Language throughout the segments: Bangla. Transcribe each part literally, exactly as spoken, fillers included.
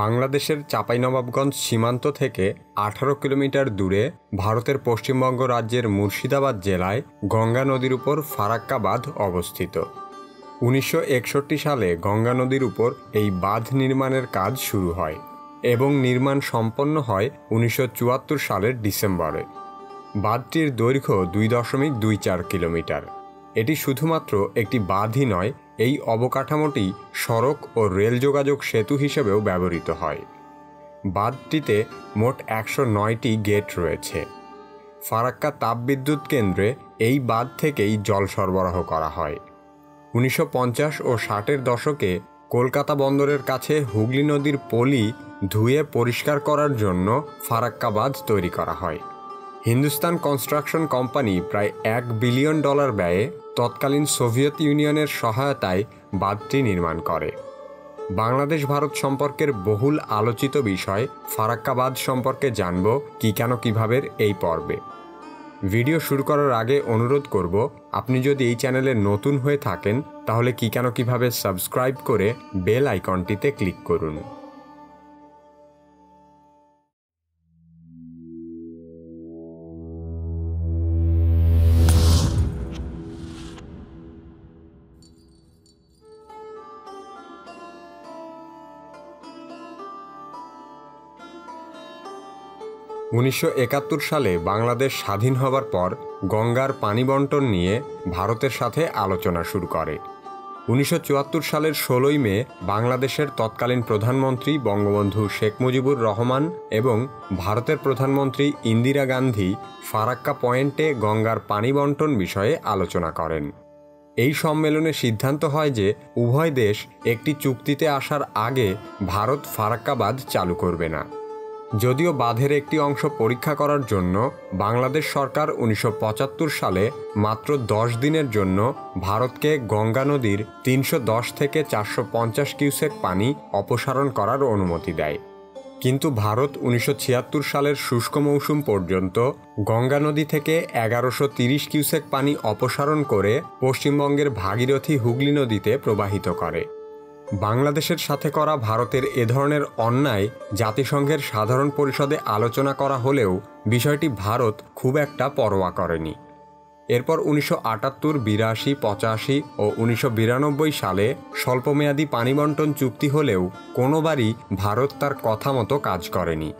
বাংলাদেশের চাঁপাইনবাবগঞ্জ সীমান্ত থেকে আঠারো কিলোমিটার দূরে ভারতের পশ্চিমবঙ্গ রাজ্যের মুর্শিদাবাদ জেলায় গঙ্গা নদীর উপর ফারাক্কা বাঁধ অবস্থিত। উনিশশো একষট্টি সালে গঙ্গা নদীর উপর এই বাঁধ নির্মাণের কাজ শুরু হয় এবং নির্মাণ সম্পন্ন হয় উনিশশো চুয়াত্তর সালের ডিসেম্বরে। বাঁধটির দৈর্ঘ্য দুই দশমিক দুই চার কিলোমিটার। এটি শুধুমাত্র একটি বাঁধই নয়, এই অবকাঠামোটি সড়ক ও রেল যোগাযোগ সেতু হিসেবেও ব্যবহৃত হয়। বাঁধটিতে মোট একশো নয়টি গেট রয়েছে। ফারাক্কা তাপবিদ্যুৎ কেন্দ্রে এই বাঁধ থেকেই জল সরবরাহ করা হয়। উনিশশো পঞ্চাশ ও ষাটের দশকে কলকাতা বন্দরের কাছে হুগলি নদীর পলি ধুয়ে পরিষ্কার করার জন্য ফারাক্কা বাঁধ তৈরি করা হয়। হিন্দুস্তান কনস্ট্রাকশন কোম্পানি প্রায় এক বিলিয়ন ডলার ব্যয়ে তৎকালীন সোভিয়েত ইউনিয়নের সহায়তায় বাঁধটি নির্মাণ করে। বাংলাদেশ ভারত সম্পর্কের বহুল আলোচিত বিষয় ফারাক্কা বাঁধ সম্পর্কে জানব কি কেন কিভাবে এই পর্বে। ভিডিও শুরু করার আগে অনুরোধ করব, আপনি যদি এই চ্যানেলে নতুন হয়ে থাকেন তাহলে কি কেন কিভাবে সাবস্ক্রাইব করে বেল আইকনটিতে ক্লিক করুন। উনিশশো একাত্তর সালে বাংলাদেশ স্বাধীন হবার পর গঙ্গার পানি বণ্টন নিয়ে ভারতের সাথে আলোচনা শুরু করে। উনিশশো চুয়াত্তর সালের ষোলোই মে বাংলাদেশের তৎকালীন প্রধানমন্ত্রী বঙ্গবন্ধু শেখ মুজিবুর রহমান এবং ভারতের প্রধানমন্ত্রী ইন্দিরা গান্ধী ফারাক্কা পয়েন্টে গঙ্গার পানি বণ্টন বিষয়ে আলোচনা করেন। এই সম্মেলনে সিদ্ধান্ত হয় যে উভয় দেশ একটি চুক্তিতে আসার আগে ভারত ফারাক্কা বাঁধ চালু করবে না। যদিও বাঁধের একটি অংশ পরীক্ষা করার জন্য বাংলাদেশ সরকার উনিশশো পঁচাত্তর সালে মাত্র দশ দিনের জন্য ভারতকে গঙ্গা নদীর তিনশো দশ থেকে চারশো পঞ্চাশ কিউসেক পানি অপসারণ করার অনুমতি দেয়, কিন্তু ভারত উনিশশো ছিয়াত্তর সালের শুষ্ক মৌসুম পর্যন্ত গঙ্গা নদী থেকে এগারোশো তিরিশ কিউসেক পানি অপসারণ করে পশ্চিমবঙ্গের ভাগীরথী হুগলি নদীতে প্রবাহিত করে। বাংলাদেশের সাথে করা ভারতের এ ধরনের অন্যায় জাতিসংঘের সাধারণ পরিষদে আলোচনা করা হলেও বিষয়টি ভারত খুব একটা পরোয়া করেনি। এরপর উনিশশো আটাত্তর বিরাশি পঁচাশি ও উনিশশো বিরানব্বই সালে স্বল্পমেয়াদী পানি বণ্টন চুক্তি হলেও কোনোবারই ভারত তার কথা মতো কাজ করেনি।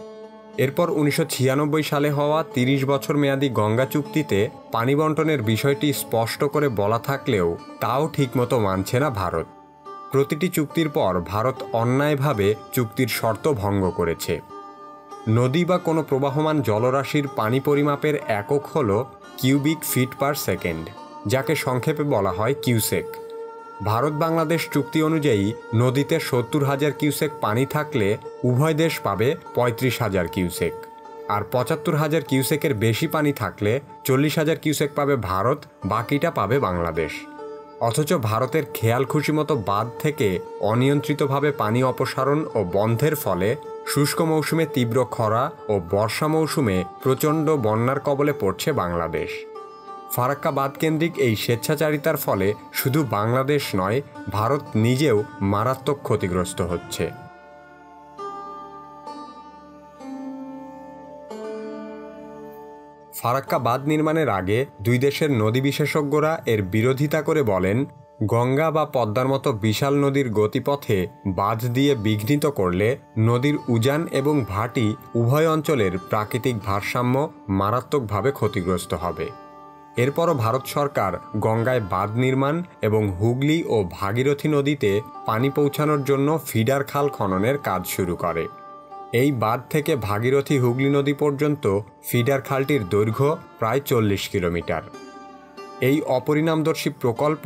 এরপর উনিশশো ছিয়ানব্বই সালে হওয়া তিরিশ বছর মেয়াদী গঙ্গা চুক্তিতে পানি বণ্টনের বিষয়টি স্পষ্ট করে বলা থাকলেও তাও ঠিকমতো মানছে না ভারত। প্রতিটি চুক্তির পর ভারত অন্যায়ভাবে চুক্তির শর্ত ভঙ্গ করেছে। নদী বা কোনো প্রবাহমান জলরাশির পানি পরিমাপের একক হল কিউবিক ফিট পার সেকেন্ড, যাকে সংক্ষেপে বলা হয় কিউসেক। ভারত বাংলাদেশ চুক্তি অনুযায়ী নদীতে সত্তর হাজার কিউসেক পানি থাকলে উভয় দেশ পাবে পঁয়ত্রিশ হাজার কিউসেক, আর পঁচাত্তর হাজার কিউসেকের বেশি পানি থাকলে চল্লিশ হাজার কিউসেক পাবে ভারত, বাকিটা পাবে বাংলাদেশ। অথচ ভারতের খেয়াল খুশি মতো বাঁধ থেকে অনিয়ন্ত্রিতভাবে পানি অপসারণ ও বন্ধের ফলে শুষ্ক মৌসুমে তীব্র খরা ও বর্ষা মৌসুমে প্রচণ্ড বন্যার কবলে পড়ছে বাংলাদেশ। ফারাক্কা বাঁধকেন্দ্রিক এই স্বেচ্ছাচারিতার ফলে শুধু বাংলাদেশ নয়, ভারত নিজেও মারাত্মক ক্ষতিগ্রস্ত হচ্ছে। ফারাক্কা বাঁধ নির্মাণের আগে দুই দেশের নদী বিশেষজ্ঞরা এর বিরোধিতা করে বলেন, গঙ্গা বা পদ্মার মতো বিশাল নদীর গতিপথে বাঁধ দিয়ে বিঘ্নিত করলে নদীর উজান এবং ভাটি উভয় অঞ্চলের প্রাকৃতিক ভারসাম্য মারাত্মকভাবে ক্ষতিগ্রস্ত হবে। এরপরও ভারত সরকার গঙ্গায় বাঁধ নির্মাণ এবং হুগলি ও ভাগীরথী নদীতে পানি পৌঁছানোর জন্য ফিডার খাল খননের কাজ শুরু করে। এই বাঁধ থেকে ভাগীরথী হুগলি নদী পর্যন্ত ফিডার খালটির দৈর্ঘ্য প্রায় চল্লিশ কিলোমিটার। এই অপরিণামদর্শী প্রকল্প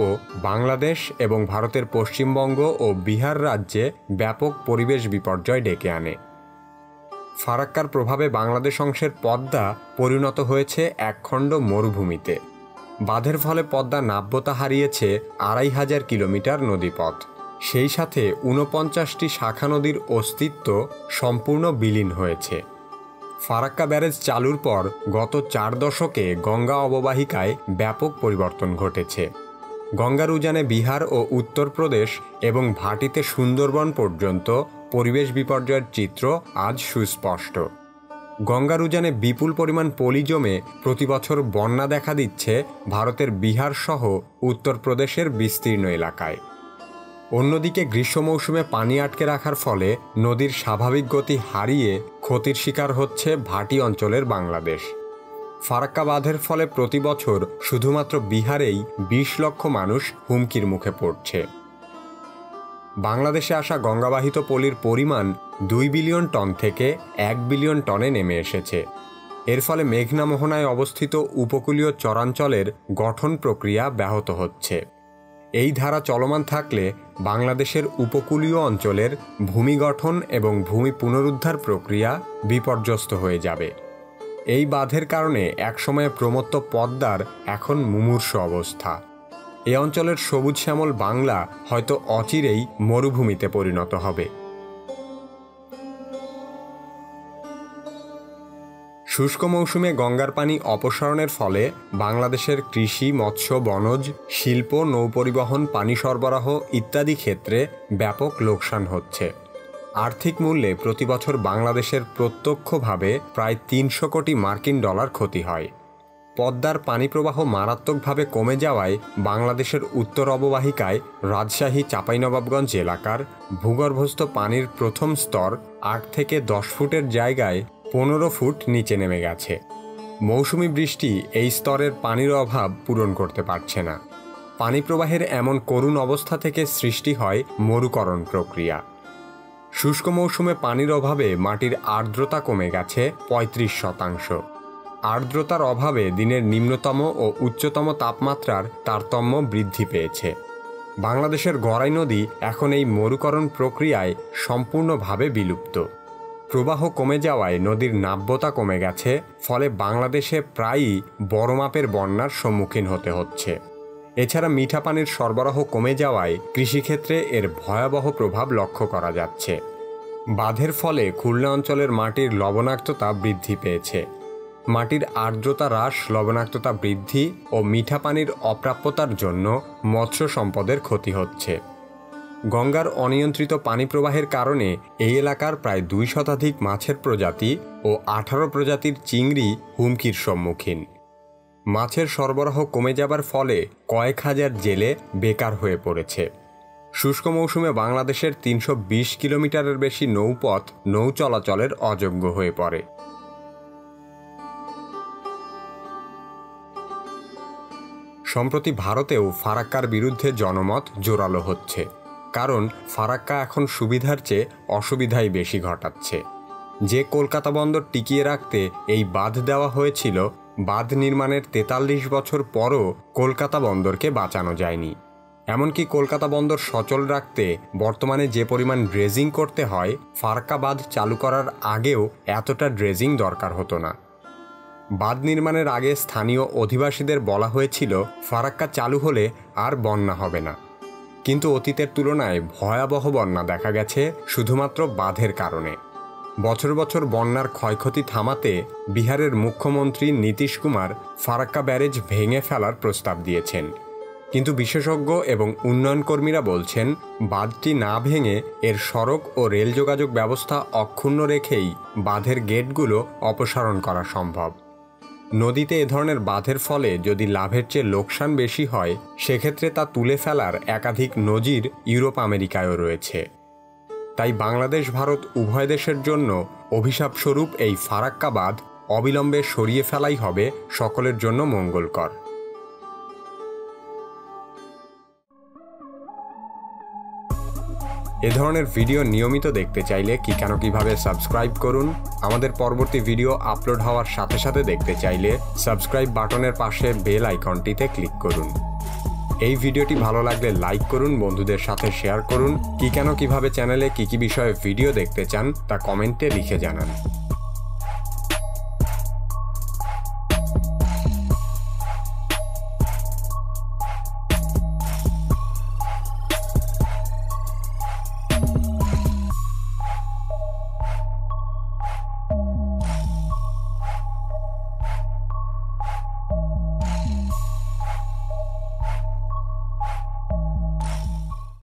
বাংলাদেশ এবং ভারতের পশ্চিমবঙ্গ ও বিহার রাজ্যে ব্যাপক পরিবেশ বিপর্যয় ডেকে আনে। ফারাক্কার প্রভাবে বাংলাদেশ অংশের পদ্মা পরিণত হয়েছে একখণ্ড মরুভূমিতে। বাঁধের ফলে পদ্মা নাব্যতা হারিয়েছে আড়াই হাজার কিলোমিটার নদীপথ, সেই সাথে ঊনপঞ্চাশটি শাখা নদীর অস্তিত্ব সম্পূর্ণ বিলীন হয়েছে। ফারাক্কা ব্যারেজ চালুর পর গত চার দশকে গঙ্গা অববাহিকায় ব্যাপক পরিবর্তন ঘটেছে। গঙ্গার উজানে বিহার ও উত্তরপ্রদেশ এবং ভাটিতে সুন্দরবন পর্যন্ত পরিবেশ বিপর্যয়ের চিত্র আজ সুস্পষ্ট। গঙ্গার উজানে বিপুল পরিমাণ পলি জমে প্রতিবছর বন্যা দেখা দিচ্ছে ভারতের বিহার সহ উত্তরপ্রদেশের বিস্তীর্ণ এলাকায়। অন্যদিকে গ্রীষ্ম মৌসুমে পানি আটকে রাখার ফলে নদীর স্বাভাবিক গতি হারিয়ে ক্ষতির শিকার হচ্ছে ভাটি অঞ্চলের বাংলাদেশ। ফারাক্কা বাঁধের ফলে প্রতি বছর শুধুমাত্র বিহারেই বিশ লক্ষ মানুষ হুমকির মুখে পড়ছে। বাংলাদেশে আসা গঙ্গাবাহিত পলির পরিমাণ দুই বিলিয়ন টন থেকে এক বিলিয়ন টনে নেমে এসেছে। এর ফলে মেঘনা মোহনায় অবস্থিত উপকূলীয় চরাঞ্চলের গঠন প্রক্রিয়া ব্যাহত হচ্ছে। এই ধারা চলমান থাকলে বাংলাদেশের উপকূলীয় অঞ্চলের ভূমি গঠন এবং ভূমি পুনরুদ্ধার প্রক্রিয়া বিপর্যস্ত হয়ে যাবে। এই বাঁধের কারণে একসময়ে প্রমত্ত পদ্মার এখন মুমূর্ষু অবস্থা। এ অঞ্চলের সবুজ শ্যামল বাংলা হয়তো অচিরেই মরুভূমিতে পরিণত হবে। শুষ্ক মৌসুমে গঙ্গার পানি অপসারণের ফলে বাংলাদেশের কৃষি, মৎস্য, বনজ, শিল্প, নৌপরিবহন, পানি সরবরাহ ইত্যাদি ক্ষেত্রে ব্যাপক লোকসান হচ্ছে। আর্থিক মূল্যে প্রতিবছর বাংলাদেশের প্রত্যক্ষভাবে প্রায় তিনশো কোটি মার্কিন ডলার ক্ষতি হয়। পদ্মার পানিপ্রবাহ মারাত্মকভাবে কমে যাওয়ায় বাংলাদেশের উত্তর অববাহিকায় রাজশাহী, চাঁপাইনবাবগঞ্জ এলাকার ভূগর্ভস্থ পানির প্রথম স্তর আট থেকে দশ ফুটের জায়গায় পনেরো ফুট নিচে নেমে গেছে। মৌসুমি বৃষ্টি এই স্তরের পানির অভাব পূরণ করতে পারছে না। পানিপ্রবাহের এমন করুণ অবস্থা থেকে সৃষ্টি হয় মরুকরণ প্রক্রিয়া। শুষ্ক মৌসুমে পানির অভাবে মাটির আর্দ্রতা কমে গেছে পঁয়ত্রিশ শতাংশ। আর্দ্রতার অভাবে দিনের নিম্নতম ও উচ্চতম তাপমাত্রার তারতম্য বৃদ্ধি পেয়েছে। বাংলাদেশের গড়াই নদী এখন এই মরুকরণ প্রক্রিয়ায় সম্পূর্ণভাবে বিলুপ্ত। প্রবাহ কমে যাওয়ায় নদীর নাব্যতা কমে গেছে, ফলে বাংলাদেশে প্রায়ই বড় মাপের বন্যার সম্মুখীন হতে হচ্ছে। এছাড়া মিঠা পানির সরবরাহ কমে যাওয়ায় কৃষিক্ষেত্রে এর ভয়াবহ প্রভাব লক্ষ্য করা যাচ্ছে। বাঁধের ফলে খুলনা অঞ্চলের মাটির লবণাক্ততা বৃদ্ধি পেয়েছে। মাটির আর্দ্রতা হ্রাস, লবণাক্ততা বৃদ্ধি ও মিঠা পানির অপ্রাপ্যতার জন্য মৎস্য সম্পদের ক্ষতি হচ্ছে। গঙ্গার অনিয়ন্ত্রিত পানিপ্রবাহের কারণে এই এলাকার প্রায় দুই শতাধিক মাছের প্রজাতি ও আঠারো প্রজাতির চিংড়ি হুমকির সম্মুখীন। মাছের সরবরাহ কমে যাবার ফলে কয়েক হাজার জেলে বেকার হয়ে পড়েছে। শুষ্ক মৌসুমে বাংলাদেশের তিনশো বিশ কিলোমিটারের বেশি নৌপথ নৌ চলাচলের অযোগ্য হয়ে পড়ে। সম্প্রতি ভারতেও ফারাক্কার বিরুদ্ধে জনমত জোরালো হচ্ছে, কারণ ফারাক্কা এখন সুবিধার চেয়ে অসুবিধাই বেশি ঘটাচ্ছে। যে কলকাতা বন্দর টিকিয়ে রাখতে এই বাঁধ দেওয়া হয়েছিল, বাঁধ নির্মাণের তেতাল্লিশ বছর পরও কলকাতা বন্দরকে বাঁচানো যায়নি। এমনকি কলকাতা বন্দর সচল রাখতে বর্তমানে যে পরিমাণ ড্রেজিং করতে হয়, ফারাক্কা বাঁধ চালু করার আগেও এতটা ড্রেজিং দরকার হতো না। বাঁধ নির্মাণের আগে স্থানীয় অধিবাসীদের বলা হয়েছিল ফারাক্কা চালু হলে আর বন্যা হবে না, কিন্তু অতীতের তুলনায় ভয়াবহ বন্যা দেখা গেছে শুধুমাত্র বাঁধের কারণে। বছর বছর বন্যার ক্ষয়ক্ষতি থামাতে বিহারের মুখ্যমন্ত্রী নীতীশ কুমার ফারাক্কা ব্যারেজ ভেঙে ফেলার প্রস্তাব দিয়েছেন, কিন্তু বিশেষজ্ঞ এবং উন্নয়নকর্মীরা বলছেন বাঁধটি না ভেঙে এর সড়ক ও রেল যোগাযোগ ব্যবস্থা অক্ষুণ্ণ রেখেই বাঁধের গেটগুলো অপসারণ করা সম্ভব। নদীতে এ ধরনের বাঁধের ফলে যদি লাভের চেয়ে লোকসান বেশি হয়, সেক্ষেত্রে তা তুলে ফেলার একাধিক নজির ইউরোপ আমেরিকায়ও রয়েছে। তাই বাংলাদেশ ভারত উভয় দেশের জন্য অভিশাপস্বরূপ এই ফারাক্কা বাঁধ অবিলম্বে সরিয়ে ফেলাই হবে সকলের জন্য মঙ্গলকর। এ ধরনের ভিডিও নিয়মিত দেখতে চাইলে কি কেন কিভাবে সাবস্ক্রাইব করুন। আমাদের পরবর্তী ভিডিও আপলোড হওয়ার সাথে সাথে দেখতে চাইলে সাবস্ক্রাইব বাটনের পাশে বেল আইকনটিতে ক্লিক করুন। এই ভিডিওটি ভালো লাগলে লাইক করুন, বন্ধুদের সাথে শেয়ার করুন। কি কেন কিভাবে চ্যানেলে কি কি বিষয়ে ভিডিও দেখতে চান তা কমেন্টে লিখে জানান।